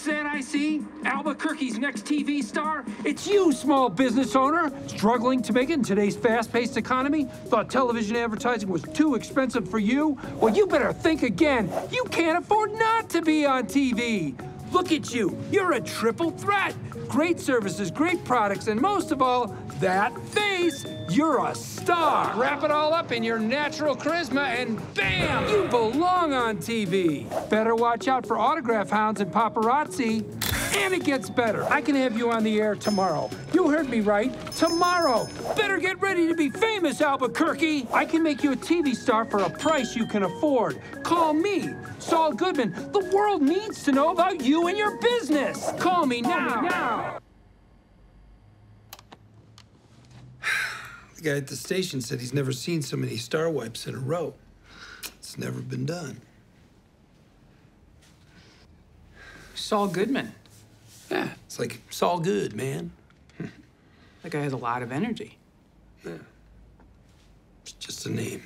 What's that I see? Albuquerque's next TV star? It's you, small business owner. Struggling to make it in today's fast-paced economy? Thought television advertising was too expensive for you? Well, you better think again. You can't afford not to be on TV. Look at you. You're a triple threat. Great services, great products, and most of all, that face. You're a star. Wrap it all up in your natural charisma and bam, you belong on TV. Better watch out for autograph hounds and paparazzi. And it gets better. I can have you on the air tomorrow. You heard me right, tomorrow. Better get ready to be famous, Albuquerque. I can make you a TV star for a price you can afford. Call me, Saul Goodman. The world needs to know about you and your business. Call me now. The guy at the station said he's never seen so many star wipes in a row. It's never been done. Saul Goodman. Yeah, it's like, Saul Good, man. That guy has a lot of energy. Yeah. It's just a name.